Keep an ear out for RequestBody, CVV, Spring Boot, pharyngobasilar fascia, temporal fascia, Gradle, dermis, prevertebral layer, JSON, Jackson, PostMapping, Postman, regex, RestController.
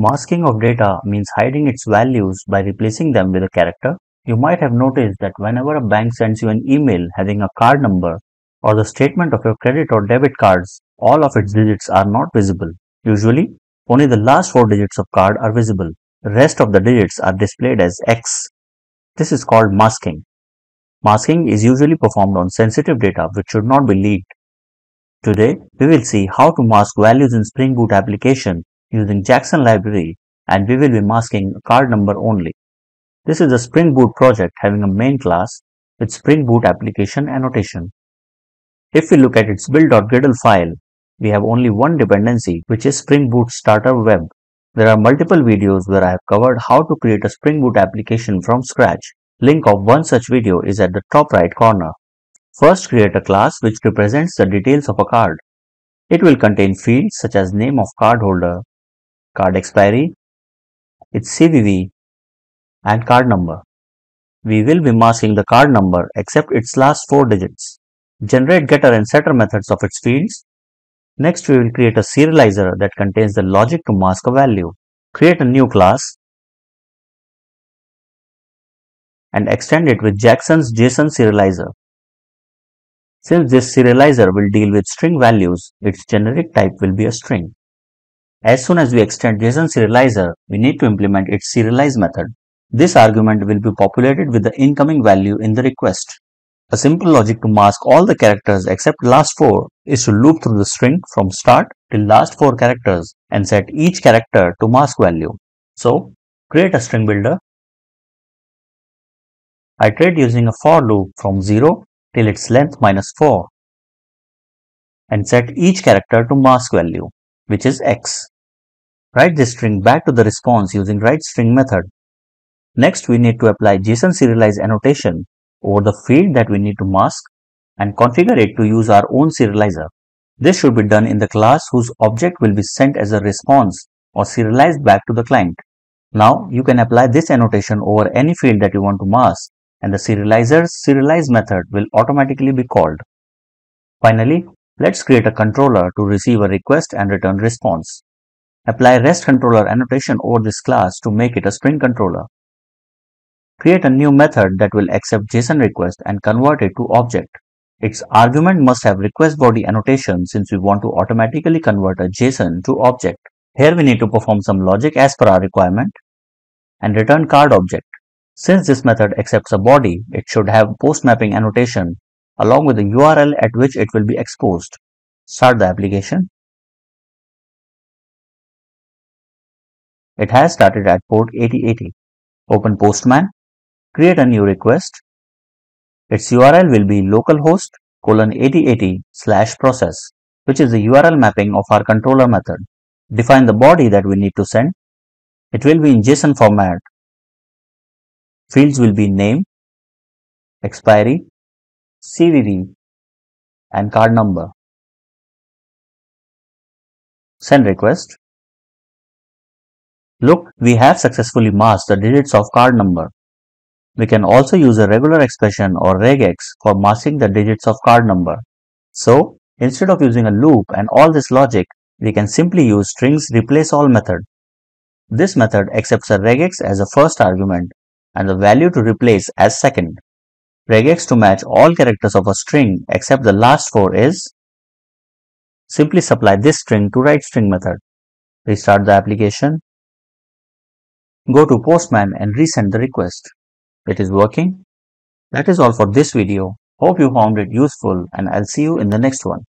Masking of data means hiding its values by replacing them with a character. You might have noticed that whenever a bank sends you an email having a card number or the statement of your credit or debit cards, all of its digits are not visible. Usually, only the last 4 digits of card are visible. The rest of the digits are displayed as X. This is called masking. Masking is usually performed on sensitive data which should not be leaked. Today, we will see how to mask values in Spring Boot application using Jackson library, and we will be masking a card number only. This is a Spring Boot project having a main class with Spring Boot application annotation. If we look at its build.gradle file, we have only one dependency, which is Spring Boot Starter Web. There are multiple videos where I have covered how to create a Spring Boot application from scratch. Link of one such video is at the top right corner. First, create a class which represents the details of a card. It will contain fields such as name of card holder, card expiry, its CVV, and card number. We will be masking the card number except its last 4 digits. Generate getter and setter methods of its fields. Next, we will create a serializer that contains the logic to mask a value. Create a new class and extend it with Jackson's JSON serializer. Since this serializer will deal with string values, its generic type will be a string. As soon as we extend JSON serializer, we need to implement its serialize method. This argument will be populated with the incoming value in the request. A simple logic to mask all the characters except last 4 is to loop through the string from start till last 4 characters and set each character to mask value. So, create a string builder. Iterate using a for loop from 0 till its length minus 4 and set each character to mask value, which is X. Write this string back to the response using writeString method. Next, we need to apply JSON serialize annotation over the field that we need to mask and configure it to use our own serializer. This should be done in the class whose object will be sent as a response or serialized back to the client. Now, you can apply this annotation over any field that you want to mask, and the serializer's serialize method will automatically be called. Finally, let's create a controller to receive a request and return response. Apply RestController annotation over this class to make it a Spring controller. Create a new method that will accept JSON request and convert it to object. Its argument must have RequestBody annotation since we want to automatically convert a JSON to object. Here we need to perform some logic as per our requirement and return card object. Since this method accepts a body, it should have PostMapping annotation along with the URL at which it will be exposed. Start the application. It has started at port 8080. Open Postman. Create a new request. Its URL will be localhost:8080/process, which is the URL mapping of our controller method. Define the body that we need to send. It will be in JSON format. Fields will be name, expiry, CVV, and card number. Send request. Look, we have successfully masked the digits of card number. We can also use a regular expression or regex for masking the digits of card number. So, instead of using a loop and all this logic, we can simply use strings replaceAll method. This method accepts a regex as a first argument and the value to replace as second. Regex to match all characters of a string except the last 4 is. Simply supply this string to writeString method. Restart the application. Go to Postman and resend the request. It is working. That is all for this video. Hope you found it useful, and I'll see you in the next one.